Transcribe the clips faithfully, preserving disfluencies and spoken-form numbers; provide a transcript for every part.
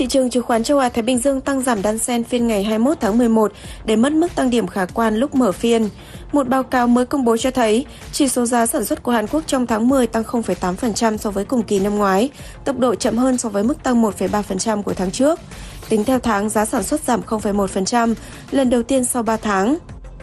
Thị trường chứng khoán châu Á Thái Bình Dương tăng giảm đan xen phiên ngày hai mươi mốt tháng mười một để mất mức tăng điểm khả quan lúc mở phiên. Một báo cáo mới công bố cho thấy, chỉ số giá sản xuất của Hàn Quốc trong tháng mười tăng không phẩy tám phần trăm so với cùng kỳ năm ngoái, tốc độ chậm hơn so với mức tăng một phẩy ba phần trăm của tháng trước. Tính theo tháng, giá sản xuất giảm không phẩy một phần trăm, lần đầu tiên sau ba tháng.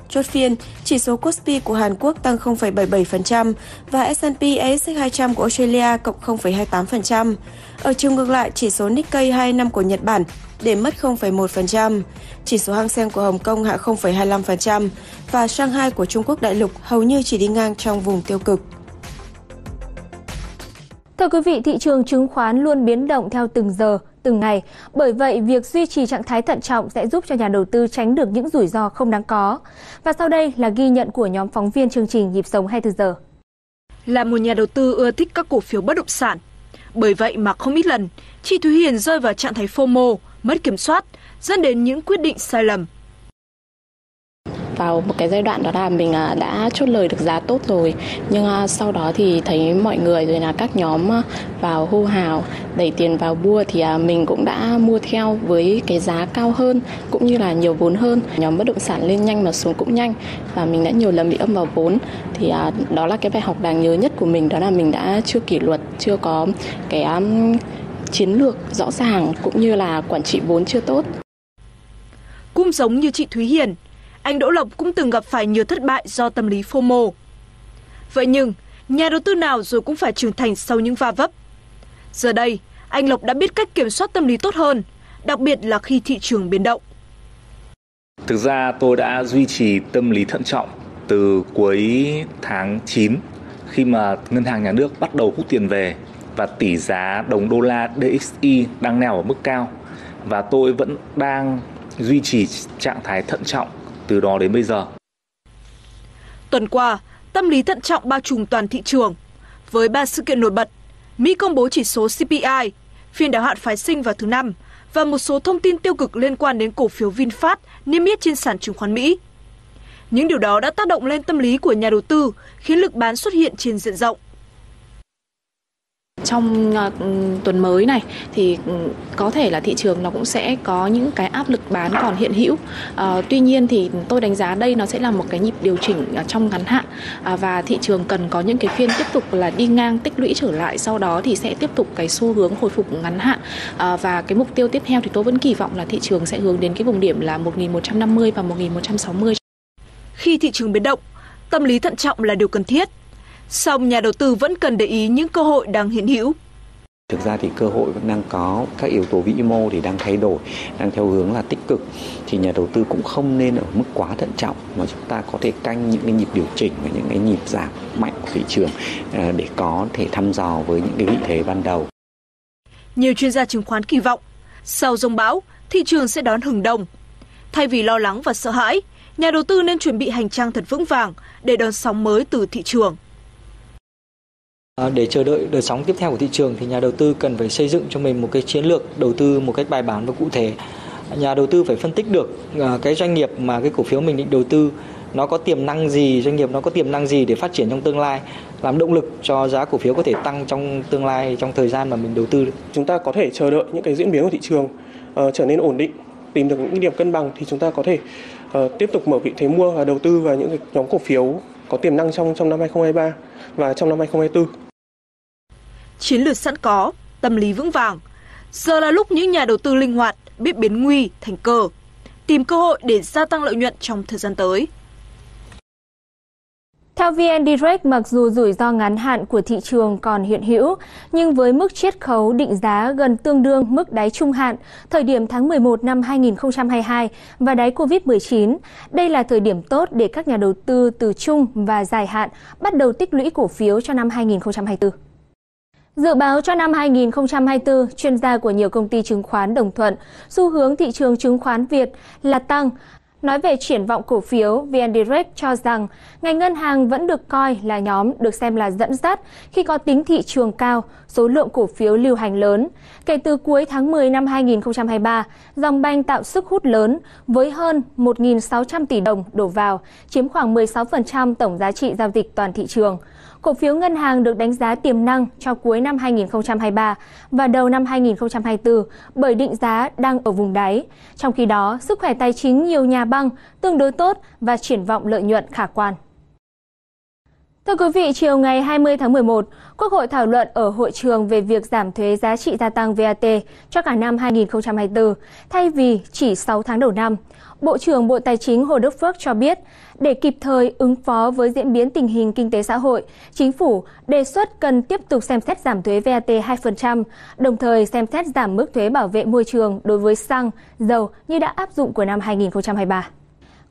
Chốt phiên, chỉ số Kospi của Hàn Quốc tăng không phẩy bảy mươi bảy phần trăm và S and P A S X hai trăm của Australia cộng không phẩy hai mươi tám phần trăm. Ở chiều ngược lại, chỉ số Nikkei hai năm của Nhật Bản để mất không phẩy một phần trăm, chỉ số Hang Seng của Hồng Kông hạ không phẩy hai mươi lăm phần trăm và Shanghai của Trung Quốc đại lục hầu như chỉ đi ngang trong vùng tiêu cực. Thưa quý vị, thị trường chứng khoán luôn biến động theo từng giờ, từng ngày. Bởi vậy, việc duy trì trạng thái thận trọng sẽ giúp cho nhà đầu tư tránh được những rủi ro không đáng có. Và sau đây là ghi nhận của nhóm phóng viên chương trình Nhịp Sống hai mươi tư giờ. Là một nhà đầu tư ưa thích các cổ phiếu bất động sản. Bởi vậy mà không ít lần, chị Thúy Hiền rơi vào trạng thái FOMO, mất kiểm soát, dẫn đến những quyết định sai lầm. Vào một cái giai đoạn đó là mình đã chốt lời được giá tốt rồi, nhưng sau đó thì thấy mọi người rồi là các nhóm vào hô hào đẩy tiền vào mua thì mình cũng đã mua theo với cái giá cao hơn cũng như là nhiều vốn hơn. Nhóm bất động sản lên nhanh mà xuống cũng nhanh và mình đã nhiều lần bị âm vào vốn. Thì đó là cái bài học đáng nhớ nhất của mình, đó là mình đã chưa kỷ luật, chưa có cái chiến lược rõ ràng cũng như là quản trị vốn chưa tốt. Cũng giống như chị Thúy Hiền, anh Đỗ Lộc cũng từng gặp phải nhiều thất bại do tâm lý FOMO. Vậy nhưng, nhà đầu tư nào rồi cũng phải trưởng thành sau những va vấp. Giờ đây, anh Lộc đã biết cách kiểm soát tâm lý tốt hơn, đặc biệt là khi thị trường biến động. Thực ra tôi đã duy trì tâm lý thận trọng từ cuối tháng chín khi mà Ngân hàng Nhà nước bắt đầu hút tiền về và tỷ giá đồng đô la đê ích i đang neo ở mức cao. Và tôi vẫn đang duy trì trạng thái thận trọng từ đó đến bây giờ. Tuần qua, tâm lý thận trọng bao trùm toàn thị trường. Với ba sự kiện nổi bật, Mỹ công bố chỉ số C P I, phiên đáo hạn phái sinh vào thứ Năm và một số thông tin tiêu cực liên quan đến cổ phiếu VinFast niêm yết trên sàn chứng khoán Mỹ. Những điều đó đã tác động lên tâm lý của nhà đầu tư, khiến lực bán xuất hiện trên diện rộng. Trong uh, tuần mới này thì um, có thể là thị trường nó cũng sẽ có những cái áp lực bán còn hiện hữu. Uh, tuy nhiên thì tôi đánh giá đây nó sẽ là một cái nhịp điều chỉnh uh, trong ngắn hạn uh, và thị trường cần có những cái phiên tiếp tục là đi ngang tích lũy trở lại, sau đó thì sẽ tiếp tục cái xu hướng hồi phục ngắn hạn uh, và cái mục tiêu tiếp theo thì tôi vẫn kỳ vọng là thị trường sẽ hướng đến cái vùng điểm là một nghìn một trăm năm mươi và một nghìn một trăm sáu mươi. Khi thị trường biến động, tâm lý thận trọng là điều cần thiết. Song nhà đầu tư vẫn cần để ý những cơ hội đang hiện hữu. Thực ra thì cơ hội vẫn đang có, các yếu tố vĩ mô thì đang thay đổi, đang theo hướng là tích cực. Thì nhà đầu tư cũng không nên ở mức quá thận trọng mà chúng ta có thể canh những cái nhịp điều chỉnh và những cái nhịp giảm mạnh của thị trường để có thể thăm dò với những cái vị thế ban đầu. Nhiều chuyên gia chứng khoán kỳ vọng, sau dông bão, thị trường sẽ đón hừng đông. Thay vì lo lắng và sợ hãi, nhà đầu tư nên chuẩn bị hành trang thật vững vàng để đón sóng mới từ thị trường. Để chờ đợi đợt sóng tiếp theo của thị trường thì nhà đầu tư cần phải xây dựng cho mình một cái chiến lược đầu tư một cách bài bản và cụ thể. Nhà đầu tư phải phân tích được cái doanh nghiệp mà cái cổ phiếu mình định đầu tư nó có tiềm năng gì, doanh nghiệp nó có tiềm năng gì để phát triển trong tương lai, làm động lực cho giá cổ phiếu có thể tăng trong tương lai, trong thời gian mà mình đầu tư. Chúng ta có thể chờ đợi những cái diễn biến của thị trường uh, trở nên ổn định, tìm được những điểm cân bằng thì chúng ta có thể uh, tiếp tục mở vị thế mua và đầu tư vào những cái nhóm cổ phiếu có tiềm năng trong trong năm hai nghìn không trăm hai mươi ba và trong năm hai nghìn không trăm hai mươi tư. Chiến lược sẵn có, tâm lý vững vàng. Giờ là lúc những nhà đầu tư linh hoạt, biết biến nguy thành cơ, tìm cơ hội để gia tăng lợi nhuận trong thời gian tới. Theo VNDirect, mặc dù rủi ro ngắn hạn của thị trường còn hiện hữu, nhưng với mức chiết khấu định giá gần tương đương mức đáy trung hạn thời điểm tháng mười một năm hai nghìn không trăm hai mươi hai và đáy Covid mười chín, đây là thời điểm tốt để các nhà đầu tư từ trung và dài hạn bắt đầu tích lũy cổ phiếu cho năm hai nghìn không trăm hai mươi tư. Dự báo cho năm hai nghìn không trăm hai mươi tư, chuyên gia của nhiều công ty chứng khoán đồng thuận, xu hướng thị trường chứng khoán Việt là tăng. Nói về triển vọng cổ phiếu, VNDirect cho rằng ngành ngân hàng vẫn được coi là nhóm được xem là dẫn dắt khi có tính thị trường cao, số lượng cổ phiếu lưu hành lớn. Kể từ cuối tháng mười năm hai nghìn không trăm hai mươi ba, dòng banh tạo sức hút lớn với hơn một nghìn sáu trăm tỷ đồng đổ vào, chiếm khoảng mười sáu phần trăm tổng giá trị giao dịch toàn thị trường. Cổ phiếu ngân hàng được đánh giá tiềm năng cho cuối năm hai nghìn không trăm hai mươi ba và đầu năm hai nghìn không trăm hai mươi tư bởi định giá đang ở vùng đáy. Trong khi đó, sức khỏe tài chính nhiều nhà băng tương đối tốt và triển vọng lợi nhuận khả quan. Thưa quý vị, chiều ngày hai mươi tháng mười một, Quốc hội thảo luận ở hội trường về việc giảm thuế giá trị gia tăng vê a tê cho cả năm hai nghìn không trăm hai mươi tư, thay vì chỉ sáu tháng đầu năm. Bộ trưởng Bộ Tài chính Hồ Đức Phước cho biết, để kịp thời ứng phó với diễn biến tình hình kinh tế xã hội, Chính phủ đề xuất cần tiếp tục xem xét giảm thuế vê a tê hai phần trăm, đồng thời xem xét giảm mức thuế bảo vệ môi trường đối với xăng, dầu như đã áp dụng của năm hai nghìn không trăm hai mươi ba.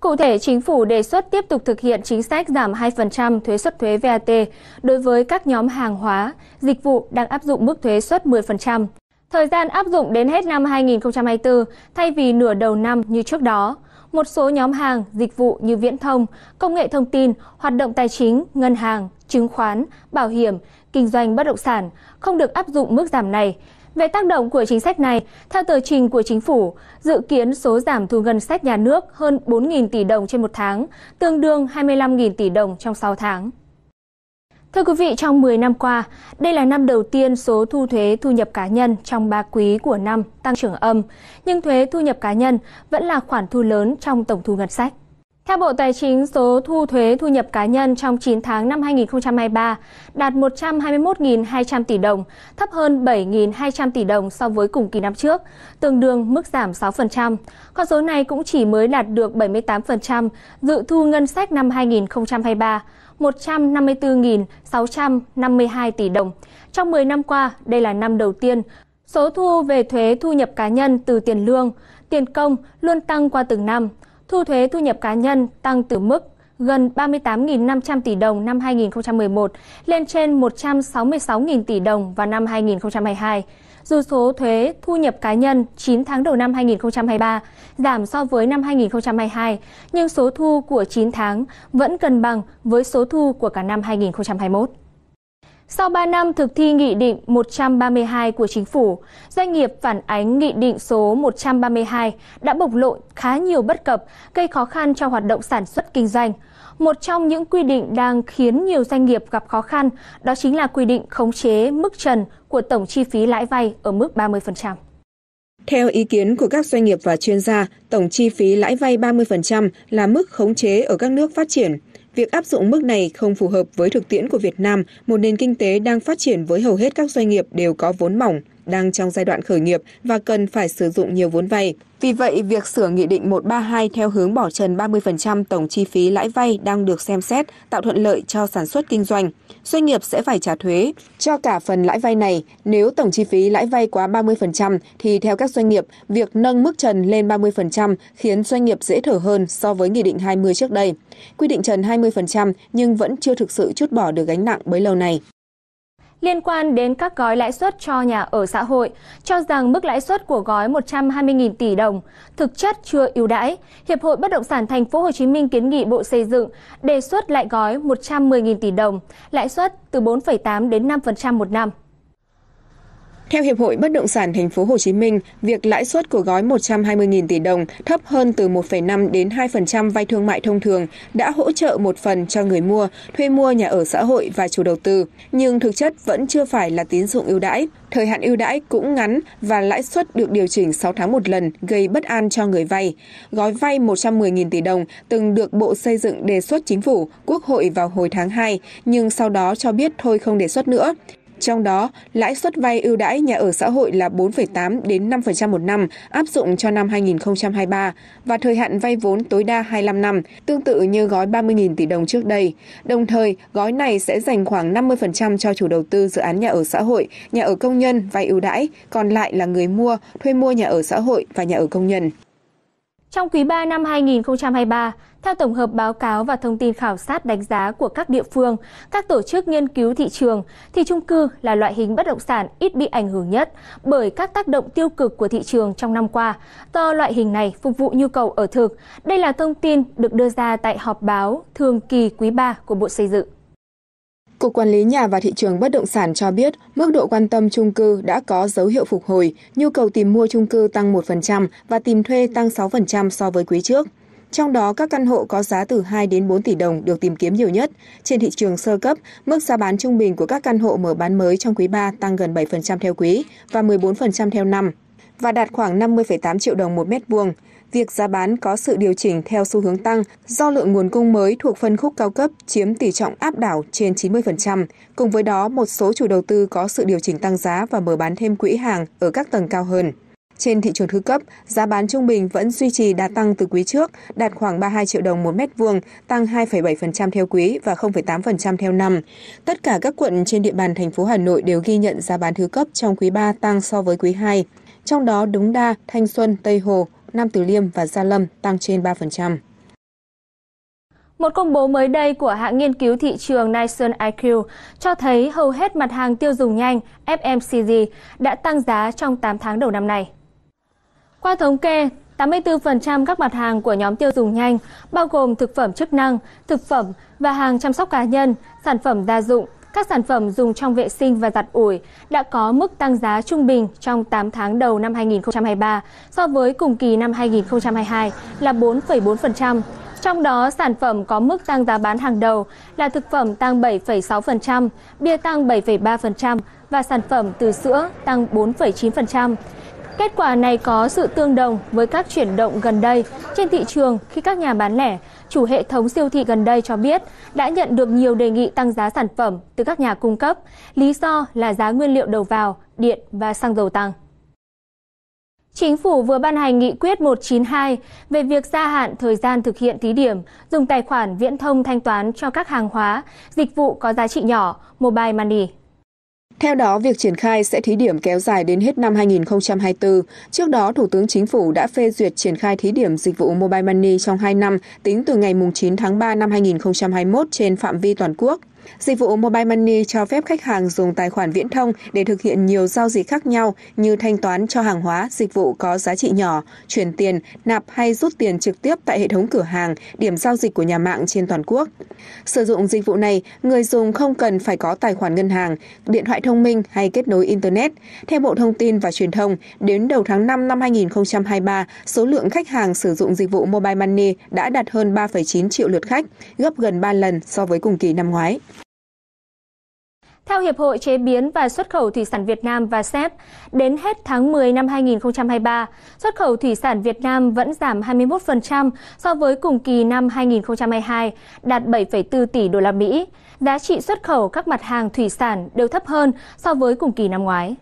Cụ thể, Chính phủ đề xuất tiếp tục thực hiện chính sách giảm hai phần trăm thuế suất thuế vê a tê đối với các nhóm hàng hóa, dịch vụ đang áp dụng mức thuế suất mười phần trăm. Thời gian áp dụng đến hết năm hai nghìn không trăm hai mươi tư thay vì nửa đầu năm như trước đó. Một số nhóm hàng, dịch vụ như viễn thông, công nghệ thông tin, hoạt động tài chính, ngân hàng, chứng khoán, bảo hiểm, kinh doanh bất động sản không được áp dụng mức giảm này. Về tác động của chính sách này, theo tờ trình của Chính phủ, dự kiến số giảm thu ngân sách nhà nước hơn bốn nghìn tỷ đồng trên một tháng, tương đương hai mươi lăm nghìn tỷ đồng trong sáu tháng. Thưa quý vị, trong mười năm qua, đây là năm đầu tiên số thu thuế thu nhập cá nhân trong ba quý của năm tăng trưởng âm, nhưng thuế thu nhập cá nhân vẫn là khoản thu lớn trong tổng thu ngân sách. Theo Bộ Tài chính, số thu thuế thu nhập cá nhân trong chín tháng năm hai nghìn không trăm hai mươi ba đạt một trăm hai mươi mốt nghìn hai trăm tỷ đồng, thấp hơn bảy nghìn hai trăm tỷ đồng so với cùng kỳ năm trước, tương đương mức giảm sáu phần trăm. Con số này cũng chỉ mới đạt được bảy mươi tám phần trăm dự thu ngân sách năm hai nghìn không trăm hai mươi ba, một trăm năm mươi tư nghìn sáu trăm năm mươi hai tỷ đồng. Trong mười năm qua, đây là năm đầu tiên số thu về thuế thu nhập cá nhân từ tiền lương, tiền công luôn tăng qua từng năm. Thu thuế thu nhập cá nhân tăng từ mức gần ba mươi tám nghìn năm trăm tỷ đồng năm hai nghìn không trăm mười một lên trên một trăm sáu mươi sáu nghìn tỷ đồng vào năm hai nghìn không trăm hai mươi hai. Dù số thuế thu nhập cá nhân chín tháng đầu năm hai nghìn không trăm hai mươi ba giảm so với năm hai nghìn không trăm hai mươi hai, nhưng số thu của chín tháng vẫn cân bằng với số thu của cả năm hai nghìn không trăm hai mươi mốt. Sau ba năm thực thi Nghị định một trăm ba mươi hai của Chính phủ, doanh nghiệp phản ánh Nghị định số một trăm ba mươi hai đã bộc lộ khá nhiều bất cập, gây khó khăn cho hoạt động sản xuất kinh doanh. Một trong những quy định đang khiến nhiều doanh nghiệp gặp khó khăn đó chính là quy định khống chế mức trần của tổng chi phí lãi vay ở mức ba mươi phần trăm. Theo ý kiến của các doanh nghiệp và chuyên gia, tổng chi phí lãi vay ba mươi phần trăm là mức khống chế ở các nước phát triển. Việc áp dụng mức này không phù hợp với thực tiễn của Việt Nam, một nền kinh tế đang phát triển với hầu hết các doanh nghiệp đều có vốn mỏng, đang trong giai đoạn khởi nghiệp và cần phải sử dụng nhiều vốn vay. Vì vậy, việc sửa Nghị định một trăm ba mươi hai theo hướng bỏ trần ba mươi phần trăm tổng chi phí lãi vay đang được xem xét, tạo thuận lợi cho sản xuất kinh doanh. Doanh nghiệp sẽ phải trả thuế cho cả phần lãi vay này. Nếu tổng chi phí lãi vay quá ba mươi phần trăm thì theo các doanh nghiệp, việc nâng mức trần lên ba mươi phần trăm khiến doanh nghiệp dễ thở hơn so với Nghị định hai mươi trước đây. Quy định trần hai mươi phần trăm nhưng vẫn chưa thực sự trút bỏ được gánh nặng bấy lâu này. Liên quan đến các gói lãi suất cho nhà ở xã hội, cho rằng mức lãi suất của gói một trăm hai mươi nghìn tỷ đồng thực chất chưa ưu đãi, Hiệp hội Bất động sản Thành phố Hồ Chí Minh kiến nghị Bộ Xây dựng đề xuất lại gói một trăm mười nghìn tỷ đồng, lãi suất từ bốn phẩy tám đến năm phần trăm một năm. Theo Hiệp hội Bất động sản Thành phố Hồ Chí Minh, việc lãi suất của gói một trăm hai mươi nghìn tỷ đồng thấp hơn từ một phẩy năm đến hai phần trăm vay thương mại thông thường đã hỗ trợ một phần cho người mua, thuê mua nhà ở xã hội và chủ đầu tư, nhưng thực chất vẫn chưa phải là tín dụng ưu đãi. Thời hạn ưu đãi cũng ngắn và lãi suất được điều chỉnh sáu tháng một lần, gây bất an cho người vay. Gói vay một trăm mười nghìn tỷ đồng từng được Bộ Xây dựng đề xuất Chính phủ, Quốc hội vào hồi tháng hai, nhưng sau đó cho biết thôi không đề xuất nữa. Trong đó, lãi suất vay ưu đãi nhà ở xã hội là bốn phẩy tám đến năm phần trăm một năm, áp dụng cho năm hai nghìn không trăm hai mươi ba và thời hạn vay vốn tối đa hai mươi lăm năm, tương tự như gói ba mươi nghìn tỷ đồng trước đây. Đồng thời, gói này sẽ dành khoảng năm mươi phần trăm cho chủ đầu tư dự án nhà ở xã hội, nhà ở công nhân vay ưu đãi, còn lại là người mua, thuê mua nhà ở xã hội và nhà ở công nhân. Trong quý ba năm hai nghìn không trăm hai mươi ba, theo tổng hợp báo cáo và thông tin khảo sát đánh giá của các địa phương, các tổ chức nghiên cứu thị trường, thì chung cư là loại hình bất động sản ít bị ảnh hưởng nhất bởi các tác động tiêu cực của thị trường trong năm qua, do loại hình này phục vụ nhu cầu ở thực. Đây là thông tin được đưa ra tại họp báo thường kỳ quý ba của Bộ Xây dựng. Cục Quản lý Nhà và Thị trường Bất động sản cho biết, mức độ quan tâm chung cư đã có dấu hiệu phục hồi, nhu cầu tìm mua chung cư tăng một phần trăm và tìm thuê tăng sáu phần trăm so với quý trước. Trong đó, các căn hộ có giá từ hai đến bốn tỷ đồng được tìm kiếm nhiều nhất. Trên thị trường sơ cấp, mức giá bán trung bình của các căn hộ mở bán mới trong quý ba tăng gần bảy phần trăm theo quý và mười bốn phần trăm theo năm, và đạt khoảng năm mươi phẩy tám triệu đồng một mét vuông. Việc giá bán có sự điều chỉnh theo xu hướng tăng do lượng nguồn cung mới thuộc phân khúc cao cấp chiếm tỷ trọng áp đảo trên chín mươi phần trăm. Cùng với đó, một số chủ đầu tư có sự điều chỉnh tăng giá và mở bán thêm quỹ hàng ở các tầng cao hơn. Trên thị trường thứ cấp, giá bán trung bình vẫn duy trì đà tăng từ quý trước, đạt khoảng ba mươi hai triệu đồng một mét vuông, tăng hai phẩy bảy phần trăm theo quý và không phẩy tám phần trăm theo năm. Tất cả các quận trên địa bàn thành phố Hà Nội đều ghi nhận giá bán thứ cấp trong quý ba tăng so với quý hai. Trong đó, Đống Đa, Thanh Xuân, Tây Hồ, Nam Từ Liêm và Gia Lâm tăng trên ba phần trăm. Một công bố mới đây của hãng nghiên cứu thị trường NielsenIQ cho thấy hầu hết mặt hàng tiêu dùng nhanh F M C G đã tăng giá trong tám tháng đầu năm nay. Qua thống kê, tám mươi tư phần trăm các mặt hàng của nhóm tiêu dùng nhanh, bao gồm thực phẩm chức năng, thực phẩm và hàng chăm sóc cá nhân, sản phẩm gia dụng, các sản phẩm dùng trong vệ sinh và giặt ủi đã có mức tăng giá trung bình trong tám tháng đầu năm hai nghìn không trăm hai mươi ba so với cùng kỳ năm hai nghìn không trăm hai mươi hai là bốn phẩy bốn phần trăm. Trong đó, sản phẩm có mức tăng giá bán hàng đầu là thực phẩm tăng bảy phẩy sáu phần trăm, bia tăng bảy phẩy ba phần trăm và sản phẩm từ sữa tăng bốn phẩy chín phần trăm. Kết quả này có sự tương đồng với các chuyển động gần đây trên thị trường khi các nhà bán lẻ, chủ hệ thống siêu thị gần đây cho biết đã nhận được nhiều đề nghị tăng giá sản phẩm từ các nhà cung cấp, lý do là giá nguyên liệu đầu vào, điện và xăng dầu tăng. Chính phủ vừa ban hành nghị quyết một trăm chín mươi hai về việc gia hạn thời gian thực hiện thí điểm dùng tài khoản viễn thông thanh toán cho các hàng hóa, dịch vụ có giá trị nhỏ, Mobile Money. Theo đó, việc triển khai sẽ thí điểm kéo dài đến hết năm hai nghìn không trăm hai mươi tư. Trước đó, Thủ tướng Chính phủ đã phê duyệt triển khai thí điểm dịch vụ Mobile Money trong hai năm, tính từ ngày chín tháng ba năm hai nghìn không trăm hai mươi mốt trên phạm vi toàn quốc. Dịch vụ Mobile Money cho phép khách hàng dùng tài khoản viễn thông để thực hiện nhiều giao dịch khác nhau như thanh toán cho hàng hóa, dịch vụ có giá trị nhỏ, chuyển tiền, nạp hay rút tiền trực tiếp tại hệ thống cửa hàng, điểm giao dịch của nhà mạng trên toàn quốc. Sử dụng dịch vụ này, người dùng không cần phải có tài khoản ngân hàng, điện thoại thông minh hay kết nối Internet. Theo Bộ Thông tin và Truyền thông, đến đầu tháng năm năm hai nghìn không trăm hai mươi ba, số lượng khách hàng sử dụng dịch vụ Mobile Money đã đạt hơn ba phẩy chín triệu lượt khách, gấp gần ba lần so với cùng kỳ năm ngoái. Theo Hiệp hội Chế biến và Xuất khẩu Thủy sản Việt Nam vê a sê pê, đến hết tháng mười năm hai nghìn không trăm hai mươi ba, xuất khẩu thủy sản Việt Nam vẫn giảm hai mươi mốt phần trăm so với cùng kỳ năm hai nghìn không trăm hai mươi hai, đạt bảy phẩy bốn tỷ đô la Mỹ. Giá trị xuất khẩu các mặt hàng thủy sản đều thấp hơn so với cùng kỳ năm ngoái.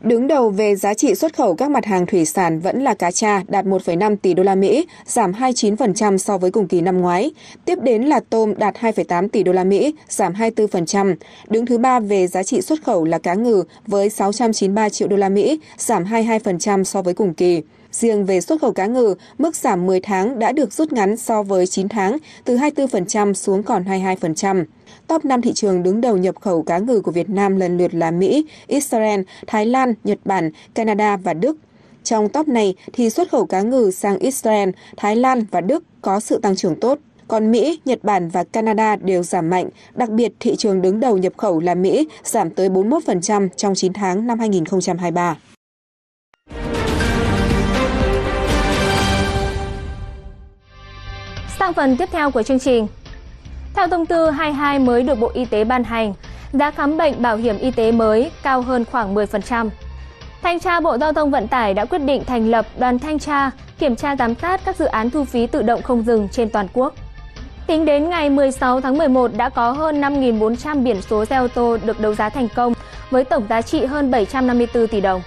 Đứng đầu về giá trị xuất khẩu các mặt hàng thủy sản vẫn là cá tra, đạt một phẩy năm tỷ đô la Mỹ, giảm hai mươi chín phần trăm so với cùng kỳ năm ngoái. Tiếp đến là tôm đạt hai phẩy tám tỷ đô la Mỹ, giảm hai mươi tư phần trăm. Đứng thứ ba về giá trị xuất khẩu là cá ngừ với sáu trăm chín mươi ba triệu đô la Mỹ, giảm hai mươi hai phần trăm so với cùng kỳ. Riêng về xuất khẩu cá ngừ, mức giảm mười tháng đã được rút ngắn so với chín tháng, từ hai mươi tư phần trăm xuống còn hai mươi hai phần trăm. Top năm thị trường đứng đầu nhập khẩu cá ngừ của Việt Nam lần lượt là Mỹ, Israel, Thái Lan, Nhật Bản, Canada và Đức. Trong top này thì xuất khẩu cá ngừ sang Israel, Thái Lan và Đức có sự tăng trưởng tốt. Còn Mỹ, Nhật Bản và Canada đều giảm mạnh, đặc biệt thị trường đứng đầu nhập khẩu là Mỹ giảm tới bốn mươi mốt phần trăm trong chín tháng năm hai nghìn không trăm hai mươi ba. Sang phần tiếp theo của chương trình. Theo thông tư hai mươi hai mới được Bộ Y tế ban hành, giá khám bệnh bảo hiểm y tế mới cao hơn khoảng mười phần trăm. Thanh tra Bộ Giao thông Vận tải đã quyết định thành lập đoàn thanh tra, kiểm tra giám sát các dự án thu phí tự động không dừng trên toàn quốc. Tính đến ngày mười sáu tháng mười một đã có hơn năm nghìn bốn trăm biển số xe ô tô được đấu giá thành công với tổng giá trị hơn bảy trăm năm mươi tư tỷ đồng.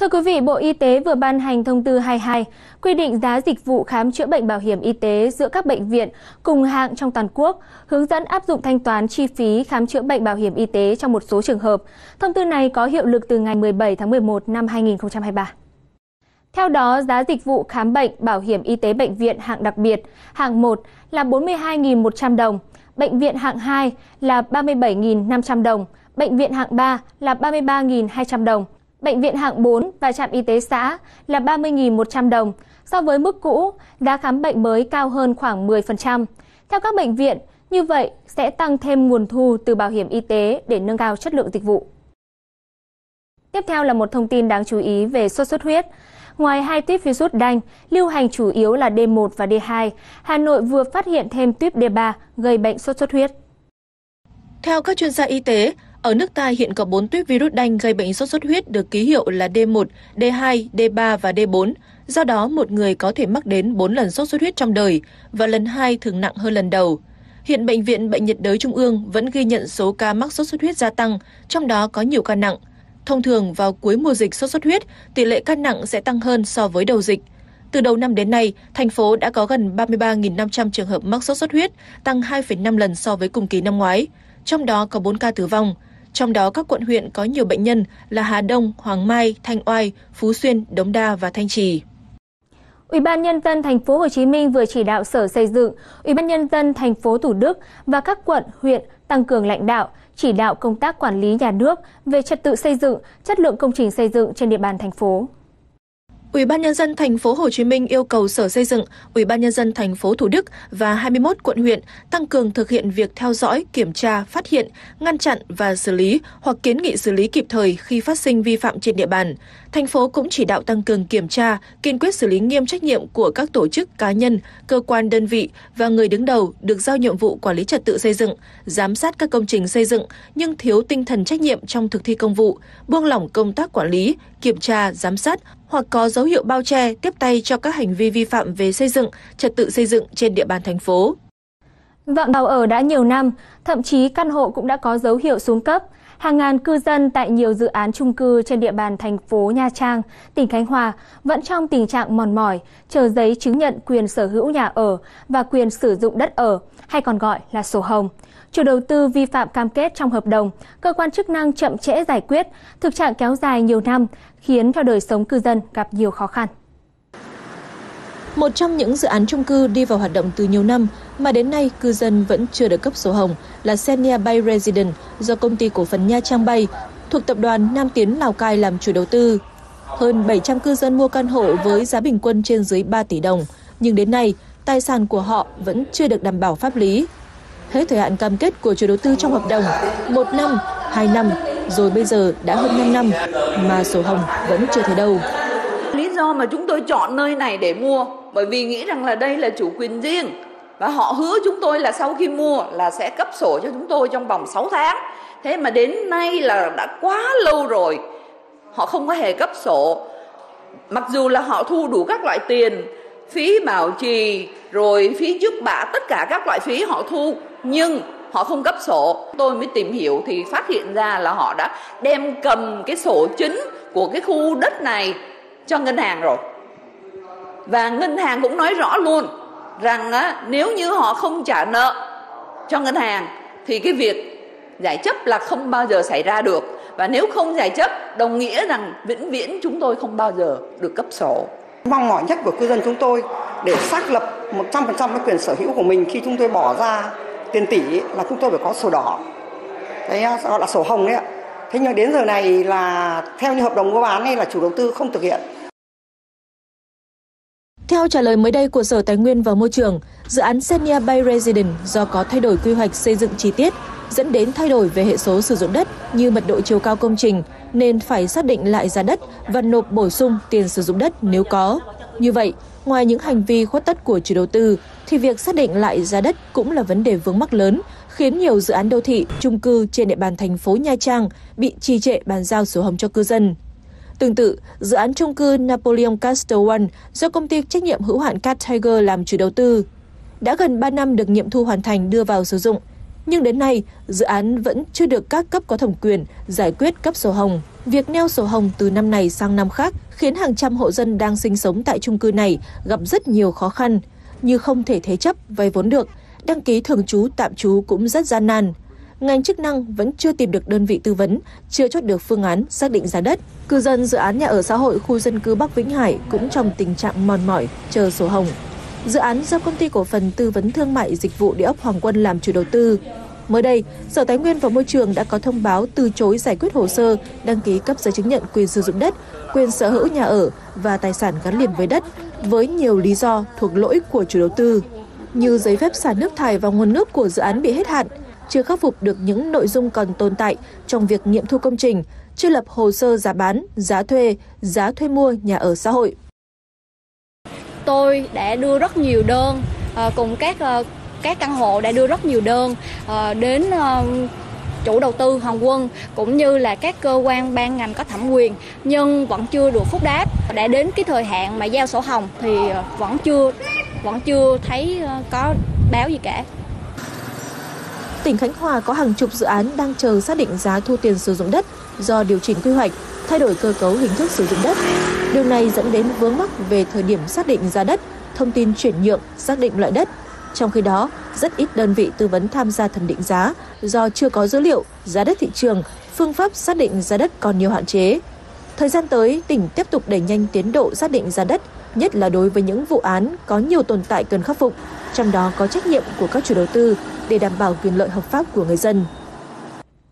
Thưa quý vị, Bộ Y tế vừa ban hành thông tư hai mươi hai quy định giá dịch vụ khám chữa bệnh bảo hiểm y tế giữa các bệnh viện cùng hạng trong toàn quốc, hướng dẫn áp dụng thanh toán chi phí khám chữa bệnh bảo hiểm y tế trong một số trường hợp. Thông tư này có hiệu lực từ ngày mười bảy tháng mười một năm hai nghìn không trăm hai mươi ba. Theo đó, giá dịch vụ khám bệnh bảo hiểm y tế bệnh viện hạng đặc biệt, hạng một là bốn mươi hai nghìn một trăm đồng, bệnh viện hạng hai là ba mươi bảy nghìn năm trăm đồng, bệnh viện hạng ba là ba mươi ba nghìn hai trăm đồng. Bệnh viện hạng bốn và trạm y tế xã là ba mươi nghìn một trăm đồng. So với mức cũ, giá khám bệnh mới cao hơn khoảng mười phần trăm. Theo các bệnh viện, như vậy sẽ tăng thêm nguồn thu từ bảo hiểm y tế để nâng cao chất lượng dịch vụ. Tiếp theo là một thông tin đáng chú ý về sốt xuất huyết. Ngoài hai tuyếp virus đanh, lưu hành chủ yếu là D một và D hai, Hà Nội vừa phát hiện thêm tuyếp D ba gây bệnh sốt xuất huyết. Theo các chuyên gia y tế, ở nước ta hiện có bốn tuyếp virus đanh gây bệnh sốt xuất huyết được ký hiệu là D một, D hai, D ba và D bốn. Do đó, một người có thể mắc đến bốn lần sốt xuất huyết trong đời và lần hai thường nặng hơn lần đầu. Hiện Bệnh viện Bệnh nhiệt đới Trung ương vẫn ghi nhận số ca mắc sốt xuất huyết gia tăng, trong đó có nhiều ca nặng. Thông thường vào cuối mùa dịch sốt xuất huyết, tỷ lệ ca nặng sẽ tăng hơn so với đầu dịch. Từ đầu năm đến nay, thành phố đã có gần ba mươi ba nghìn năm trăm trường hợp mắc sốt xuất huyết, tăng hai phẩy năm lần so với cùng kỳ năm ngoái. Trong đó có bốn ca tử vong. Trong đó các quận huyện có nhiều bệnh nhân là Hà Đông, Hoàng Mai, Thanh Oai, Phú Xuyên, Đống Đa và Thanh Trì. Ủy ban nhân dân thành phố Hồ Chí Minh vừa chỉ đạo Sở Xây dựng, Ủy ban nhân dân thành phố Thủ Đức và các quận, huyện tăng cường lãnh đạo, chỉ đạo công tác quản lý nhà nước về trật tự xây dựng, chất lượng công trình xây dựng trên địa bàn thành phố. Ủy ban nhân dân thành phố Hồ Chí Minh yêu cầu Sở Xây dựng, Ủy ban nhân dân thành phố Thủ Đức và hai mươi mốt quận huyện tăng cường thực hiện việc theo dõi, kiểm tra, phát hiện, ngăn chặn và xử lý hoặc kiến nghị xử lý kịp thời khi phát sinh vi phạm trên địa bàn. Thành phố cũng chỉ đạo tăng cường kiểm tra, kiên quyết xử lý nghiêm trách nhiệm của các tổ chức, cá nhân, cơ quan, đơn vị và người đứng đầu được giao nhiệm vụ quản lý trật tự xây dựng, giám sát các công trình xây dựng nhưng thiếu tinh thần trách nhiệm trong thực thi công vụ, buông lỏng công tác quản lý, kiểm tra, giám sát hoặc có dấu hiệu bao che, tiếp tay cho các hành vi vi phạm về xây dựng, trật tự xây dựng trên địa bàn thành phố. Vọng bảo ở đã nhiều năm, thậm chí căn hộ cũng đã có dấu hiệu xuống cấp. Hàng ngàn cư dân tại nhiều dự án chung cư trên địa bàn thành phố Nha Trang, tỉnh Khánh Hòa vẫn trong tình trạng mòn mỏi, chờ giấy chứng nhận quyền sở hữu nhà ở và quyền sử dụng đất ở, hay còn gọi là sổ hồng. Chủ đầu tư vi phạm cam kết trong hợp đồng, cơ quan chức năng chậm trễ giải quyết, thực trạng kéo dài nhiều năm, khiến cho đời sống cư dân gặp nhiều khó khăn. Một trong những dự án chung cư đi vào hoạt động từ nhiều năm mà đến nay cư dân vẫn chưa được cấp sổ hồng là Scenia Bay Residence do công ty cổ phần Nha Trang Bay thuộc tập đoàn Nam Tiến Lào Cai làm chủ đầu tư. Hơn bảy trăm cư dân mua căn hộ với giá bình quân trên dưới ba tỷ đồng, nhưng đến nay tài sản của họ vẫn chưa được đảm bảo pháp lý. Hết thời hạn cam kết của chủ đầu tư trong hợp đồng một năm, hai năm, rồi bây giờ đã hơn năm năm mà sổ hồng vẫn chưa thấy đâu. Lý do mà chúng tôi chọn nơi này để mua bởi vì nghĩ rằng là đây là chủ quyền riêng và họ hứa chúng tôi là sau khi mua là sẽ cấp sổ cho chúng tôi trong vòng sáu tháng. Thế mà đến nay là đã quá lâu rồi, họ không có hề cấp sổ. Mặc dù là họ thu đủ các loại tiền, phí bảo trì, rồi phí trước bạ, tất cả các loại phí họ thu, nhưng họ không cấp sổ. Tôi mới tìm hiểu thì phát hiện ra là họ đã đem cầm cái sổ chính của cái khu đất này cho ngân hàng rồi. Và ngân hàng cũng nói rõ luôn rằng á, nếu như họ không trả nợ cho ngân hàng thì cái việc giải chấp là không bao giờ xảy ra được. Và nếu không giải chấp đồng nghĩa rằng vĩnh viễn chúng tôi không bao giờ được cấp sổ. Mong mỏi nhất của cư dân chúng tôi để xác lập một trăm phần trăm cái quyền sở hữu của mình khi chúng tôi bỏ ra tiền tỷ là chúng tôi phải có sổ đỏ, đấy gọi là sổ hồng đấy ạ. Thế nhưng đến giờ này là theo như hợp đồng mua bán ấy là chủ đầu tư không thực hiện. Theo trả lời mới đây của Sở Tài nguyên và Môi trường, dự án Scenia Bay Residence do có thay đổi quy hoạch xây dựng chi tiết dẫn đến thay đổi về hệ số sử dụng đất như mật độ chiều cao công trình nên phải xác định lại giá đất và nộp bổ sung tiền sử dụng đất nếu có. Như vậy, ngoài những hành vi khuất tất của chủ đầu tư thì việc xác định lại giá đất cũng là vấn đề vướng mắc lớn, khiến nhiều dự án đô thị, chung cư trên địa bàn thành phố Nha Trang bị trì trệ bàn giao sổ hồng cho cư dân. Tương tự, dự án chung cư Napoleon Castle One do công ty trách nhiệm hữu hạn Cat Tiger làm chủ đầu tư đã gần ba năm được nghiệm thu hoàn thành đưa vào sử dụng, nhưng đến nay dự án vẫn chưa được các cấp có thẩm quyền giải quyết cấp sổ hồng. Việc neo sổ hồng từ năm này sang năm khác khiến hàng trăm hộ dân đang sinh sống tại chung cư này gặp rất nhiều khó khăn như không thể thế chấp, vay vốn được, đăng ký thường trú, tạm trú cũng rất gian nan. Ngành chức năng vẫn chưa tìm được đơn vị tư vấn, chưa chốt được phương án xác định giá đất. Cư dân dự án nhà ở xã hội khu dân cư Bắc Vĩnh Hải cũng trong tình trạng mòn mỏi, chờ sổ hồng. Dự án do công ty cổ phần tư vấn thương mại dịch vụ địa ốc Hoàng Quân làm chủ đầu tư. Mới đây, Sở Tài nguyên và Môi trường đã có thông báo từ chối giải quyết hồ sơ đăng ký cấp giấy chứng nhận quyền sử dụng đất, quyền sở hữu nhà ở và tài sản gắn liền với đất với nhiều lý do thuộc lỗi của chủ đầu tư, như giấy phép xả nước thải và nguồn nước của dự án bị hết hạn, chưa khắc phục được những nội dung còn tồn tại trong việc nghiệm thu công trình, chưa lập hồ sơ giá bán, giá thuê, giá thuê mua nhà ở xã hội. tôi đã đưa rất nhiều đơn, uh, cùng các uh, các căn hộ đã đưa rất nhiều đơn uh, đến uh, chủ đầu tư Hoàng Quân cũng như là các cơ quan ban ngành có thẩm quyền, nhưng vẫn chưa được phúc đáp. Đã đến cái thời hạn mà giao sổ hồng thì vẫn chưa vẫn chưa thấy có báo gì cả. Tỉnh Khánh Hòa có hàng chục dự án đang chờ xác định giá thu tiền sử dụng đất do điều chỉnh quy hoạch, thay đổi cơ cấu hình thức sử dụng đất. Điều này dẫn đến vướng mắc về thời điểm xác định giá đất, thông tin chuyển nhượng, xác định loại đất. Trong khi đó, rất ít đơn vị tư vấn tham gia thẩm định giá do chưa có dữ liệu, giá đất thị trường, phương pháp xác định giá đất còn nhiều hạn chế. Thời gian tới, tỉnh tiếp tục đẩy nhanh tiến độ xác định giá đất, nhất là đối với những vụ án có nhiều tồn tại cần khắc phục, trong đó có trách nhiệm của các chủ đầu tư để đảm bảo quyền lợi hợp pháp của người dân.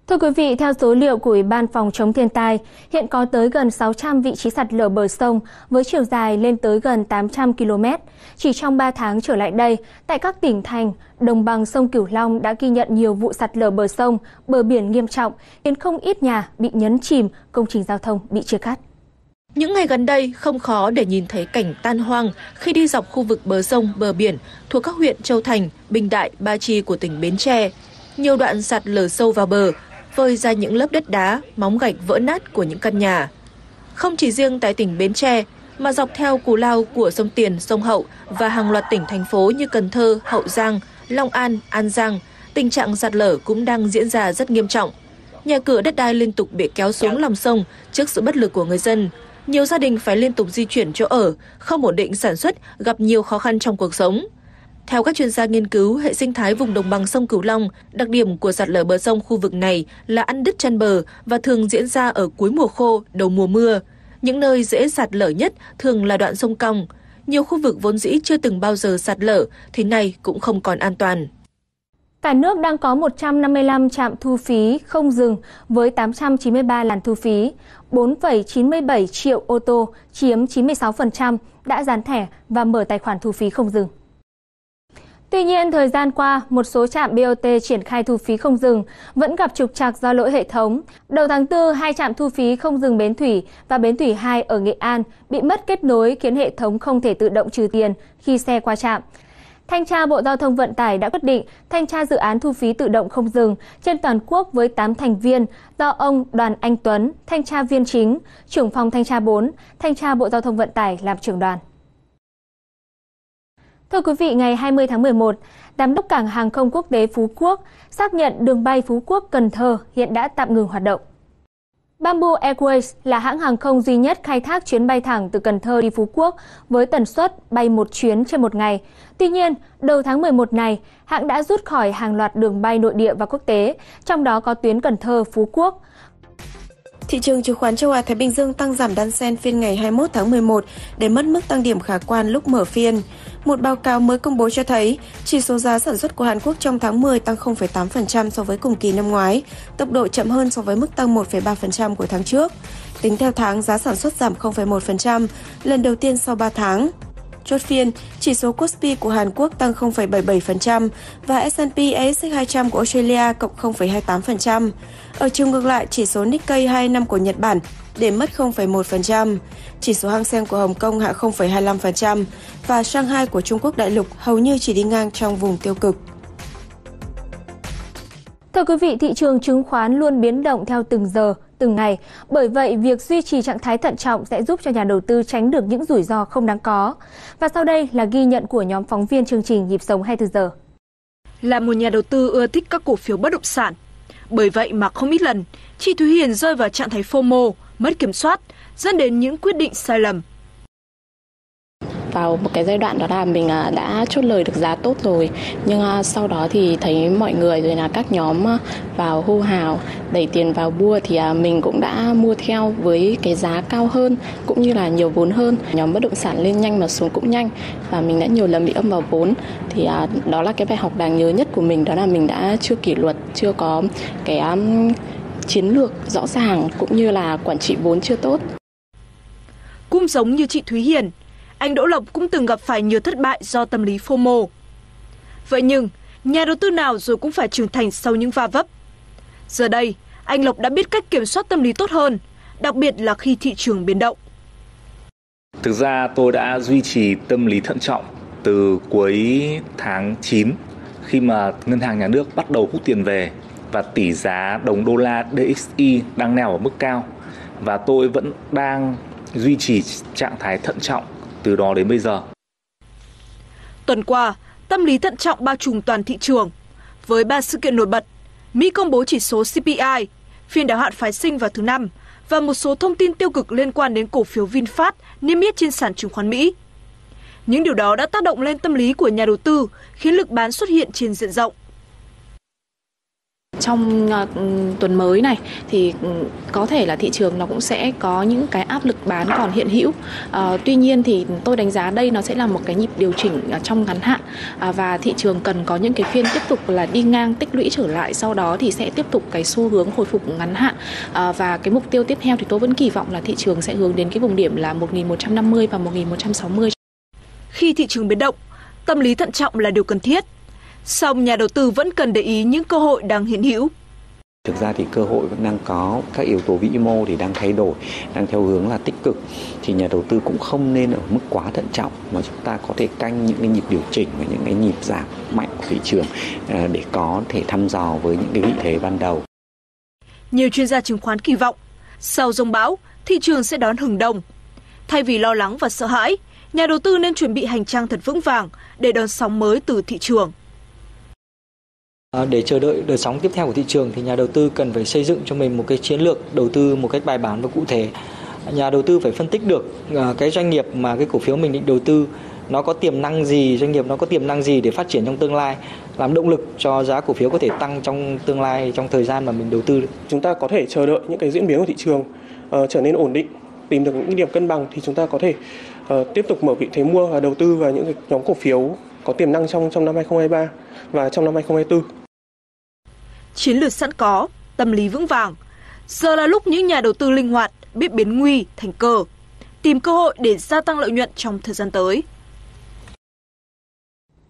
Thưa quý vị, theo số liệu của Ủy ban Phòng chống thiên tai, hiện có tới gần sáu trăm vị trí sạt lở bờ sông với chiều dài lên tới gần tám trăm ki lô mét. Chỉ trong ba tháng trở lại đây, tại các tỉnh thành, đồng bằng sông Cửu Long đã ghi nhận nhiều vụ sạt lở bờ sông, bờ biển nghiêm trọng, khiến không ít nhà bị nhấn chìm, công trình giao thông bị chia cắt. Những ngày gần đây, không khó để nhìn thấy cảnh tan hoang khi đi dọc khu vực bờ sông, bờ biển thuộc các huyện Châu Thành, Bình Đại, Ba Tri của tỉnh Bến Tre. Nhiều đoạn sạt lở sâu vào bờ, vơi ra những lớp đất đá, móng gạch vỡ nát của những căn nhà. Không chỉ riêng tại tỉnh Bến Tre, mà dọc theo cù lao của sông Tiền, sông Hậu và hàng loạt tỉnh, thành phố như Cần Thơ, Hậu Giang, Long An, An Giang, tình trạng sạt lở cũng đang diễn ra rất nghiêm trọng. Nhà cửa, đất đai liên tục bị kéo xuống lòng sông trước sự bất lực của người dân. Nhiều gia đình phải liên tục di chuyển chỗ ở, không ổn định sản xuất, gặp nhiều khó khăn trong cuộc sống. Theo các chuyên gia nghiên cứu hệ sinh thái vùng đồng bằng sông Cửu Long, đặc điểm của sạt lở bờ sông khu vực này là ăn đứt chân bờ và thường diễn ra ở cuối mùa khô, đầu mùa mưa. Những nơi dễ sạt lở nhất thường là đoạn sông cong. Nhiều khu vực vốn dĩ chưa từng bao giờ sạt lở thì nay cũng không còn an toàn. Cả nước đang có một trăm năm mươi lăm trạm thu phí không dừng với tám trăm chín mươi ba làn thu phí, bốn phẩy chín mươi bảy triệu ô tô chiếm chín mươi sáu phần trăm đã dán thẻ và mở tài khoản thu phí không dừng. Tuy nhiên, thời gian qua, một số trạm bê o tê triển khai thu phí không dừng vẫn gặp trục trặc do lỗi hệ thống. Đầu tháng tư, hai trạm thu phí không dừng Bến Thủy và Bến Thủy hai ở Nghệ An bị mất kết nối khiến hệ thống không thể tự động trừ tiền khi xe qua trạm. Thanh tra Bộ Giao thông Vận tải đã quyết định thanh tra dự án thu phí tự động không dừng trên toàn quốc với tám thành viên do ông Đoàn Anh Tuấn, thanh tra viên chính, trưởng phòng thanh tra bốn, thanh tra Bộ Giao thông Vận tải làm trưởng đoàn. Thưa quý vị, ngày hai mươi tháng mười một, Giám đốc Cảng Hàng không Quốc tế Phú Quốc xác nhận đường bay Phú Quốc - Cần Thơ hiện đã tạm ngừng hoạt động. Bamboo Airways là hãng hàng không duy nhất khai thác chuyến bay thẳng từ Cần Thơ đi Phú Quốc với tần suất bay một chuyến trên một ngày. Tuy nhiên, đầu tháng mười một này, hãng đã rút khỏi hàng loạt đường bay nội địa và quốc tế, trong đó có tuyến Cần Thơ - Phú Quốc. Thị trường chứng khoán châu Á Thái Bình Dương tăng giảm đan xen phiên ngày hai mươi mốt tháng mười một để mất mức tăng điểm khả quan lúc mở phiên. Một báo cáo mới công bố cho thấy, chỉ số giá sản xuất của Hàn Quốc trong tháng mười tăng không phẩy tám phần trăm so với cùng kỳ năm ngoái, tốc độ chậm hơn so với mức tăng một phẩy ba phần trăm của tháng trước. Tính theo tháng, giá sản xuất giảm không phẩy một phần trăm, lần đầu tiên sau ba tháng. Chốt phiên, chỉ số Kospi của Hàn Quốc tăng không phẩy bảy mươi bảy phần trăm và S and P A S X hai trăm của Australia cộng không phẩy hai mươi tám phần trăm. Ở chiều ngược lại, chỉ số Nikkei hai năm của Nhật Bản để mất không phẩy một phần trăm. Chỉ số Hang Seng của Hồng Kông hạ không phẩy hai mươi lăm phần trăm và Shanghai của Trung Quốc đại lục hầu như chỉ đi ngang trong vùng tiêu cực. Thưa quý vị, thị trường chứng khoán luôn biến động theo từng giờ, từng ngày. Bởi vậy, việc duy trì trạng thái thận trọng sẽ giúp cho nhà đầu tư tránh được những rủi ro không đáng có. Và sau đây là ghi nhận của nhóm phóng viên chương trình Nhịp sống hai mươi tư giờ. Là một nhà đầu tư ưa thích các cổ phiếu bất động sản. Bởi vậy mà không ít lần, chị Thúy Hiền rơi vào trạng thái phô mô, mất kiểm soát, dẫn đến những quyết định sai lầm. Vào một cái giai đoạn đó là mình đã chốt lời được giá tốt rồi, nhưng sau đó thì thấy mọi người rồi là các nhóm vào hô hào đẩy tiền vào mua thì mình cũng đã mua theo với cái giá cao hơn cũng như là nhiều vốn hơn. Nhóm bất động sản lên nhanh mà xuống cũng nhanh và mình đã nhiều lần bị âm vào vốn. Thì đó là cái bài học đáng nhớ nhất của mình, đó là mình đã chưa kỷ luật, chưa có cái chiến lược rõ ràng cũng như là quản trị vốn chưa tốt. Cũng giống như chị Thúy Hiền, anh Đỗ Lộc cũng từng gặp phải nhiều thất bại do tâm lý phô mô. Vậy nhưng, nhà đầu tư nào rồi cũng phải trưởng thành sau những va vấp. Giờ đây, anh Lộc đã biết cách kiểm soát tâm lý tốt hơn, đặc biệt là khi thị trường biến động. Thực ra tôi đã duy trì tâm lý thận trọng từ cuối tháng chín khi mà ngân hàng nhà nước bắt đầu hút tiền về và tỷ giá đồng đô la đê ích i đang neo ở mức cao, và tôi vẫn đang duy trì trạng thái thận trọng từ đó đến bây giờ. Tuần qua, tâm lý thận trọng bao trùm toàn thị trường với ba sự kiện nổi bật: Mỹ công bố chỉ số xê pê i, phiên đáo hạn phái sinh vào thứ Năm và một số thông tin tiêu cực liên quan đến cổ phiếu VinFast niêm yết trên sàn chứng khoán Mỹ. Những điều đó đã tác động lên tâm lý của nhà đầu tư, khiến lực bán xuất hiện trên diện rộng. Trong uh, tuần mới này thì có thể là thị trường nó cũng sẽ có những cái áp lực bán còn hiện hữu. Uh, tuy nhiên thì tôi đánh giá đây nó sẽ là một cái nhịp điều chỉnh uh, trong ngắn hạn, uh, và thị trường cần có những cái phiên tiếp tục là đi ngang tích lũy trở lại, sau đó thì sẽ tiếp tục cái xu hướng hồi phục ngắn hạn, uh, và cái mục tiêu tiếp theo thì tôi vẫn kỳ vọng là thị trường sẽ hướng đến cái vùng điểm là một nghìn một trăm năm mươi và một nghìn một trăm sáu mươi. Khi thị trường biến động, tâm lý thận trọng là điều cần thiết. Song nhà đầu tư vẫn cần để ý những cơ hội đang hiện hữu. Thực ra thì cơ hội vẫn đang có, các yếu tố vĩ mô thì đang thay đổi, đang theo hướng là tích cực. Thì nhà đầu tư cũng không nên ở mức quá thận trọng, mà chúng ta có thể canh những cái nhịp điều chỉnh và những cái nhịp giảm mạnh của thị trường để có thể thăm dò với những cái vị thế ban đầu. Nhiều chuyên gia chứng khoán kỳ vọng, sau dông bão, thị trường sẽ đón hừng đông. Thay vì lo lắng và sợ hãi, nhà đầu tư nên chuẩn bị hành trang thật vững vàng để đón sóng mới từ thị trường. Để chờ đợi đợt sóng tiếp theo của thị trường thì nhà đầu tư cần phải xây dựng cho mình một cái chiến lược đầu tư một cách bài bản và cụ thể. Nhà đầu tư phải phân tích được cái doanh nghiệp mà cái cổ phiếu mình định đầu tư nó có tiềm năng gì, doanh nghiệp nó có tiềm năng gì để phát triển trong tương lai, làm động lực cho giá cổ phiếu có thể tăng trong tương lai, trong thời gian mà mình đầu tư. Chúng ta có thể chờ đợi những cái diễn biến của thị trường uh, trở nên ổn định, tìm được những điểm cân bằng thì chúng ta có thể uh, tiếp tục mở vị thế mua và đầu tư vào những nhóm cổ phiếu có tiềm năng trong trong năm hai không hai ba và trong năm hai không hai tư. Chiến lược sẵn có, tâm lý vững vàng. Giờ là lúc những nhà đầu tư linh hoạt, biết biến nguy thành cơ, tìm cơ hội để gia tăng lợi nhuận trong thời gian tới.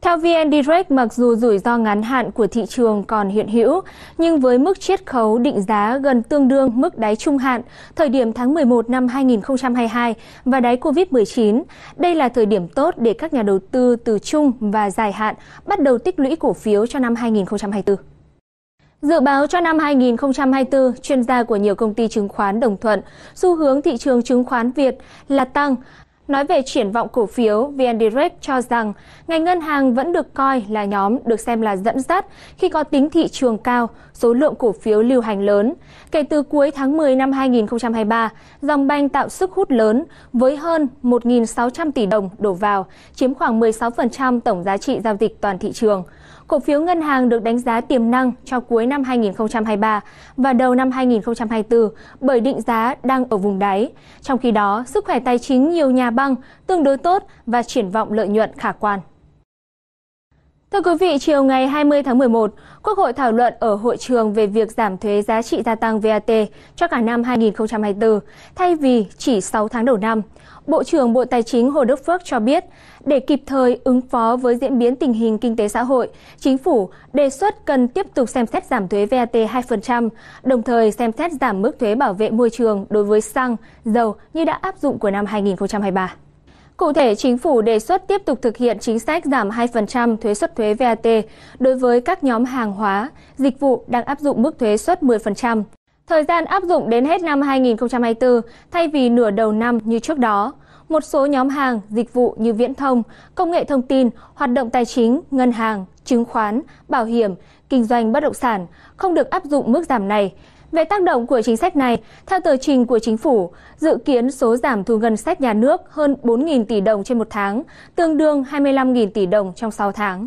Theo VNDirect, mặc dù rủi ro ngắn hạn của thị trường còn hiện hữu, nhưng với mức chiết khấu định giá gần tương đương mức đáy trung hạn thời điểm tháng mười một năm hai nghìn không trăm hai mươi hai và đáy Covid mười chín, đây là thời điểm tốt để các nhà đầu tư từ trung và dài hạn bắt đầu tích lũy cổ phiếu cho năm hai nghìn không trăm hai mươi tư. Dự báo cho năm hai nghìn không trăm hai mươi tư, chuyên gia của nhiều công ty chứng khoán đồng thuận, xu hướng thị trường chứng khoán Việt là tăng. Nói về triển vọng cổ phiếu, VNDirect cho rằng ngành ngân hàng vẫn được coi là nhóm được xem là dẫn dắt khi có tính thị trường cao, số lượng cổ phiếu lưu hành lớn. Kể từ cuối tháng mười năm hai nghìn không trăm hai mươi ba, dòng banh tạo sức hút lớn với hơn một nghìn sáu trăm tỷ đồng đổ vào, chiếm khoảng mười sáu phần trăm tổng giá trị giao dịch toàn thị trường. Cổ phiếu ngân hàng được đánh giá tiềm năng cho cuối năm hai nghìn không trăm hai mươi ba và đầu năm hai nghìn không trăm hai mươi tư bởi định giá đang ở vùng đáy. Trong khi đó, sức khỏe tài chính nhiều nhà băng tương đối tốt và triển vọng lợi nhuận khả quan. Thưa quý vị, chiều ngày hai mươi tháng mười một, Quốc hội thảo luận ở hội trường về việc giảm thuế giá trị gia tăng vê a tê cho cả năm hai nghìn không trăm hai mươi tư, thay vì chỉ sáu tháng đầu năm. Bộ trưởng Bộ Tài chính Hồ Đức Phước cho biết, để kịp thời ứng phó với diễn biến tình hình kinh tế xã hội, Chính phủ đề xuất cần tiếp tục xem xét giảm thuế vê a tê hai phần trăm, đồng thời xem xét giảm mức thuế bảo vệ môi trường đối với xăng, dầu như đã áp dụng của năm hai nghìn không trăm hai mươi ba. Cụ thể, Chính phủ đề xuất tiếp tục thực hiện chính sách giảm hai phần trăm thuế suất thuế vê a tê đối với các nhóm hàng hóa, dịch vụ đang áp dụng mức thuế suất mười phần trăm. Thời gian áp dụng đến hết năm hai nghìn không trăm hai mươi tư, thay vì nửa đầu năm như trước đó. Một số nhóm hàng, dịch vụ như viễn thông, công nghệ thông tin, hoạt động tài chính, ngân hàng, chứng khoán, bảo hiểm, kinh doanh bất động sản không được áp dụng mức giảm này. Về tác động của chính sách này, theo tờ trình của Chính phủ, dự kiến số giảm thu ngân sách nhà nước hơn bốn nghìn tỷ đồng trên một tháng, tương đương hai mươi lăm nghìn tỷ đồng trong sáu tháng.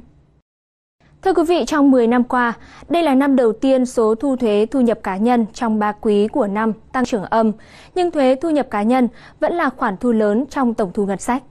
Thưa quý vị, trong mười năm qua, đây là năm đầu tiên số thu thuế thu nhập cá nhân trong ba quý của năm tăng trưởng âm, nhưng thuế thu nhập cá nhân vẫn là khoản thu lớn trong tổng thu ngân sách.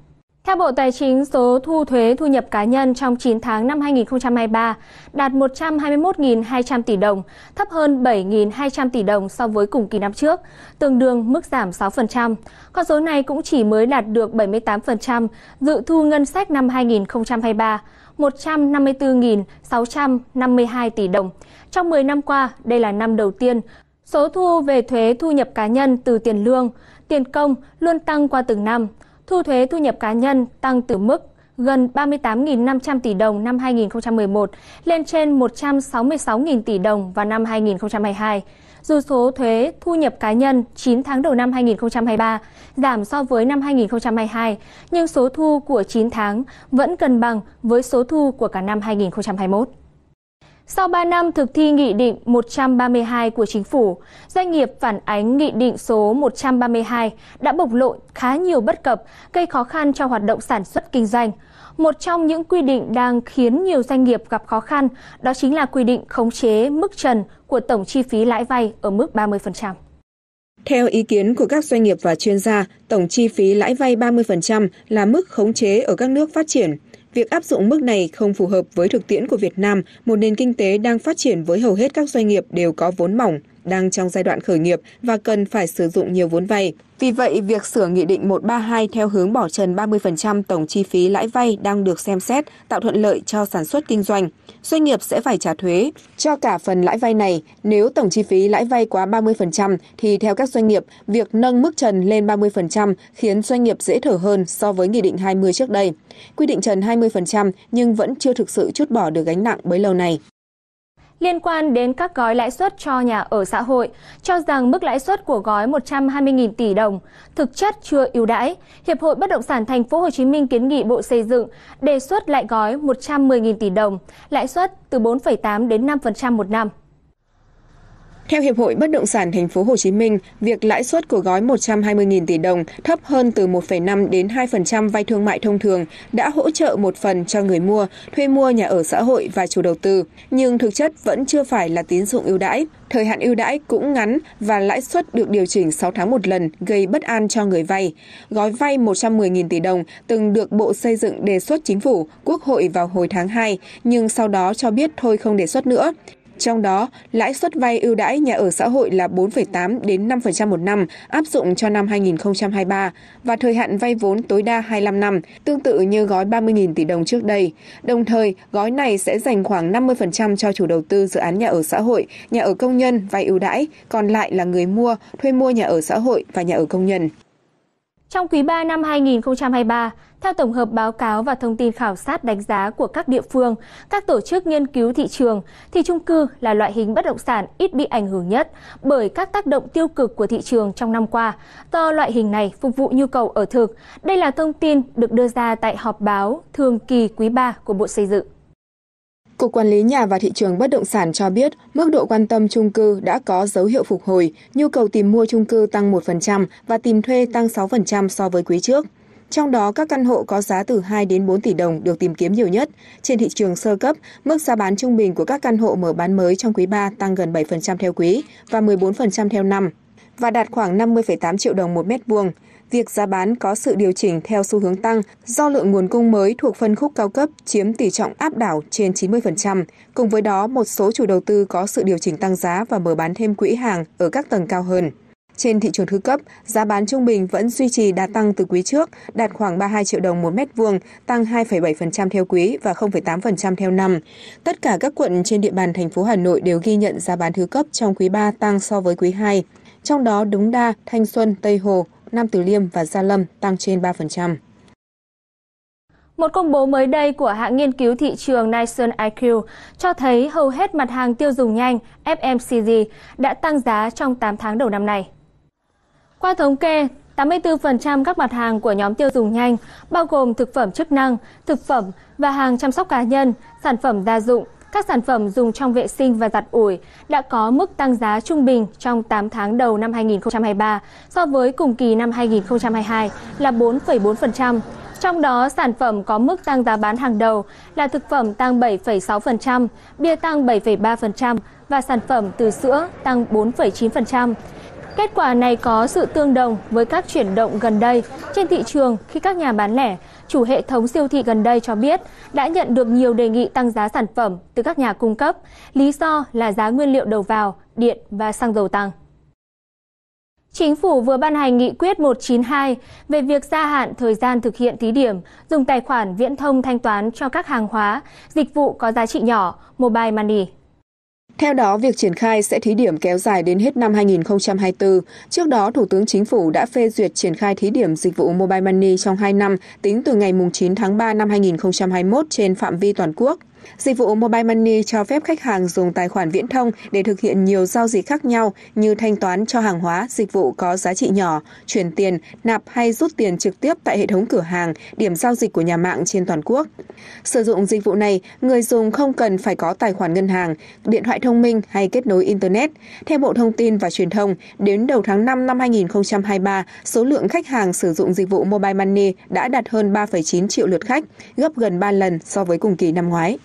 Theo Bộ Tài chính, số thu thuế thu nhập cá nhân trong chín tháng năm hai nghìn không trăm hai mươi ba đạt một trăm hai mươi mốt nghìn hai trăm tỷ đồng, thấp hơn bảy nghìn hai trăm tỷ đồng so với cùng kỳ năm trước, tương đương mức giảm sáu phần trăm. Con số này cũng chỉ mới đạt được bảy mươi tám phần trăm dự thu ngân sách năm hai nghìn không trăm hai mươi ba, một trăm năm mươi tư nghìn sáu trăm năm mươi hai tỷ đồng. Trong mười năm qua, đây là năm đầu tiên số thu về thuế thu nhập cá nhân từ tiền lương, tiền công luôn tăng qua từng năm. Thu thuế thu nhập cá nhân tăng từ mức gần ba mươi tám nghìn năm trăm tỷ đồng năm hai nghìn không trăm mười một lên trên một trăm sáu mươi sáu nghìn tỷ đồng vào năm hai nghìn không trăm hai mươi hai. Dù số thuế thu nhập cá nhân chín tháng đầu năm hai nghìn không trăm hai mươi ba giảm so với năm hai nghìn không trăm hai mươi hai, nhưng số thu của chín tháng vẫn gần bằng với số thu của cả năm hai nghìn không trăm hai mươi mốt. Sau ba năm thực thi Nghị định một trăm ba mươi hai của Chính phủ, doanh nghiệp phản ánh Nghị định số một trăm ba mươi hai đã bộc lộ khá nhiều bất cập, gây khó khăn cho hoạt động sản xuất kinh doanh. Một trong những quy định đang khiến nhiều doanh nghiệp gặp khó khăn, đó chính là quy định khống chế mức trần của tổng chi phí lãi vay ở mức ba mươi phần trăm. Theo ý kiến của các doanh nghiệp và chuyên gia, tổng chi phí lãi vay ba mươi phần trăm là mức khống chế ở các nước phát triển. Việc áp dụng mức này không phù hợp với thực tiễn của Việt Nam, một nền kinh tế đang phát triển với hầu hết các doanh nghiệp đều có vốn mỏng, đang trong giai đoạn khởi nghiệp và cần phải sử dụng nhiều vốn vay. Vì vậy, việc sửa Nghị định một trăm ba mươi hai theo hướng bỏ trần ba mươi phần trăm tổng chi phí lãi vay đang được xem xét, tạo thuận lợi cho sản xuất kinh doanh. Doanh nghiệp sẽ phải trả thuế cho cả phần lãi vay này. Nếu tổng chi phí lãi vay quá ba mươi phần trăm thì theo các doanh nghiệp, việc nâng mức trần lên ba mươi phần trăm khiến doanh nghiệp dễ thở hơn so với Nghị định hai mươi trước đây. Quy định trần hai mươi phần trăm nhưng vẫn chưa thực sự trút bỏ được gánh nặng bấy lâu này. Liên quan đến các gói lãi suất cho nhà ở xã hội, cho rằng mức lãi suất của gói một trăm hai mươi nghìn tỷ đồng thực chất chưa ưu đãi, Hiệp hội Bất động sản Thành phố Hồ Chí Minh kiến nghị Bộ Xây dựng đề xuất lại gói một trăm mười nghìn tỷ đồng, lãi suất từ bốn phẩy tám đến năm phần trăm một năm. Theo Hiệp hội Bất động sản Thành phố Hồ Chí Minh, việc lãi suất của gói một trăm hai mươi nghìn tỷ đồng thấp hơn từ một phẩy năm đến hai phần trăm vay thương mại thông thường đã hỗ trợ một phần cho người mua, thuê mua nhà ở xã hội và chủ đầu tư, nhưng thực chất vẫn chưa phải là tín dụng ưu đãi. Thời hạn ưu đãi cũng ngắn và lãi suất được điều chỉnh sáu tháng một lần, gây bất an cho người vay. Gói vay một trăm mười nghìn tỷ đồng từng được Bộ Xây dựng đề xuất Chính phủ, Quốc hội vào hồi tháng hai, nhưng sau đó cho biết thôi không đề xuất nữa. Trong đó, lãi suất vay ưu đãi nhà ở xã hội là bốn phẩy tám đến năm phần trăm một năm, áp dụng cho năm hai nghìn không trăm hai mươi ba và thời hạn vay vốn tối đa hai mươi lăm năm, tương tự như gói ba mươi nghìn tỷ đồng trước đây. Đồng thời, gói này sẽ dành khoảng năm mươi phần trăm cho chủ đầu tư dự án nhà ở xã hội, nhà ở công nhân vay ưu đãi, còn lại là người mua, thuê mua nhà ở xã hội và nhà ở công nhân. Trong quý ba năm hai nghìn không trăm hai mươi ba, theo tổng hợp báo cáo và thông tin khảo sát đánh giá của các địa phương, các tổ chức nghiên cứu thị trường, thì chung cư là loại hình bất động sản ít bị ảnh hưởng nhất bởi các tác động tiêu cực của thị trường trong năm qua, do loại hình này phục vụ nhu cầu ở thực. Đây là thông tin được đưa ra tại họp báo thường kỳ quý ba của Bộ Xây dựng. Cục Quản lý Nhà và Thị trường Bất động sản cho biết, mức độ quan tâm chung cư đã có dấu hiệu phục hồi, nhu cầu tìm mua chung cư tăng một phần trăm và tìm thuê tăng sáu phần trăm so với quý trước. Trong đó, các căn hộ có giá từ hai đến bốn tỷ đồng được tìm kiếm nhiều nhất. Trên thị trường sơ cấp, mức giá bán trung bình của các căn hộ mở bán mới trong quý ba tăng gần bảy phần trăm theo quý và mười bốn phần trăm theo năm, và đạt khoảng năm mươi phẩy tám triệu đồng một mét vuông. Việc giá bán có sự điều chỉnh theo xu hướng tăng do lượng nguồn cung mới thuộc phân khúc cao cấp chiếm tỷ trọng áp đảo trên chín mươi phần trăm. Cùng với đó, một số chủ đầu tư có sự điều chỉnh tăng giá và mở bán thêm quỹ hàng ở các tầng cao hơn. Trên thị trường thứ cấp, giá bán trung bình vẫn duy trì đà tăng từ quý trước, đạt khoảng ba mươi hai triệu đồng một mét vuông, tăng hai phẩy bảy phần trăm theo quý và không phẩy tám phần trăm theo năm. Tất cả các quận trên địa bàn thành phố Hà Nội đều ghi nhận giá bán thứ cấp trong quý ba tăng so với quý hai. Trong đó, Đống Đa, Thanh Xuân, Tây Hồ, Nam Từ Liêm và Gia Lâm tăng trên ba phần trăm. Một công bố mới đây của hãng nghiên cứu thị trường NielsenIQ cho thấy hầu hết mặt hàng tiêu dùng nhanh F M C G đã tăng giá trong tám tháng đầu năm nay. Qua thống kê, tám mươi tư phần trăm các mặt hàng của nhóm tiêu dùng nhanh, bao gồm thực phẩm chức năng, thực phẩm và hàng chăm sóc cá nhân, sản phẩm gia dụng, các sản phẩm dùng trong vệ sinh và giặt ủi đã có mức tăng giá trung bình trong tám tháng đầu năm hai nghìn không trăm hai mươi ba so với cùng kỳ năm hai nghìn không trăm hai mươi hai là bốn phẩy bốn phần trăm. Trong đó, sản phẩm có mức tăng giá bán hàng đầu là thực phẩm tăng bảy phẩy sáu phần trăm, bia tăng bảy phẩy ba phần trăm và sản phẩm từ sữa tăng bốn phẩy chín phần trăm. Kết quả này có sự tương đồng với các chuyển động gần đây trên thị trường khi các nhà bán lẻ, chủ hệ thống siêu thị gần đây cho biết đã nhận được nhiều đề nghị tăng giá sản phẩm từ các nhà cung cấp, lý do là giá nguyên liệu đầu vào, điện và xăng dầu tăng. Chính phủ vừa ban hành nghị quyết một trăm chín mươi hai về việc gia hạn thời gian thực hiện thí điểm dùng tài khoản viễn thông thanh toán cho các hàng hóa, dịch vụ có giá trị nhỏ, Mobile Money. Theo đó, việc triển khai sẽ thí điểm kéo dài đến hết năm hai nghìn không trăm hai mươi tư. Trước đó, Thủ tướng Chính phủ đã phê duyệt triển khai thí điểm dịch vụ Mobile Money trong hai năm, tính từ ngày chín tháng ba năm hai nghìn không trăm hai mươi mốt trên phạm vi toàn quốc. Dịch vụ Mobile Money cho phép khách hàng dùng tài khoản viễn thông để thực hiện nhiều giao dịch khác nhau như thanh toán cho hàng hóa, dịch vụ có giá trị nhỏ, chuyển tiền, nạp hay rút tiền trực tiếp tại hệ thống cửa hàng, điểm giao dịch của nhà mạng trên toàn quốc. Sử dụng dịch vụ này, người dùng không cần phải có tài khoản ngân hàng, điện thoại thông minh hay kết nối Internet. Theo Bộ Thông tin và Truyền thông, đến đầu tháng năm năm hai nghìn không trăm hai mươi ba, số lượng khách hàng sử dụng dịch vụ Mobile Money đã đạt hơn ba phẩy chín triệu lượt khách, gấp gần ba lần so với cùng kỳ năm ngoái.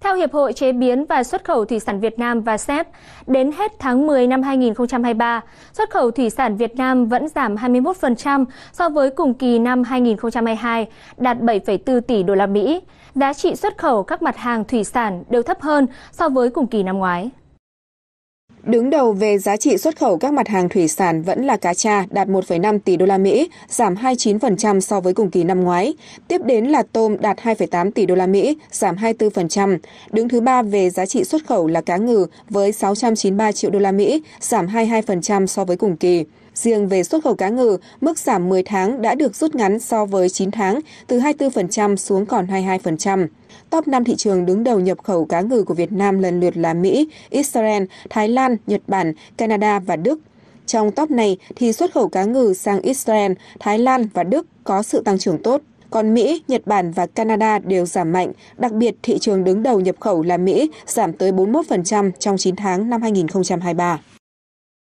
Theo Hiệp hội Chế biến và Xuất khẩu Thủy sản Việt Nam vê a ét e pê, đến hết tháng mười năm hai nghìn không trăm hai mươi ba, xuất khẩu thủy sản Việt Nam vẫn giảm hai mươi mốt phần trăm so với cùng kỳ năm hai nghìn không trăm hai mươi hai, đạt bảy phẩy bốn tỷ đô la Mỹ. Giá trị xuất khẩu các mặt hàng thủy sản đều thấp hơn so với cùng kỳ năm ngoái. Đứng đầu về giá trị xuất khẩu các mặt hàng thủy sản vẫn là cá tra, đạt một phẩy năm tỷ đô la Mỹ, giảm hai mươi chín phần trăm so với cùng kỳ năm ngoái. Tiếp đến là tôm đạt hai phẩy tám tỷ đô la Mỹ, giảm hai mươi bốn phần trăm. Đứng thứ ba về giá trị xuất khẩu là cá ngừ với sáu trăm chín mươi ba triệu đô la Mỹ, giảm hai mươi hai phần trăm so với cùng kỳ. Riêng về xuất khẩu cá ngừ, mức giảm mười tháng đã được rút ngắn so với chín tháng, từ hai mươi bốn phần trăm xuống còn hai mươi hai phần trăm. Top năm thị trường đứng đầu nhập khẩu cá ngừ của Việt Nam lần lượt là Mỹ, Israel, Thái Lan, Nhật Bản, Canada và Đức. Trong top này thì xuất khẩu cá ngừ sang Israel, Thái Lan và Đức có sự tăng trưởng tốt. Còn Mỹ, Nhật Bản và Canada đều giảm mạnh, đặc biệt thị trường đứng đầu nhập khẩu là Mỹ giảm tới bốn mươi mốt phần trăm trong chín tháng năm hai nghìn không trăm hai mươi ba.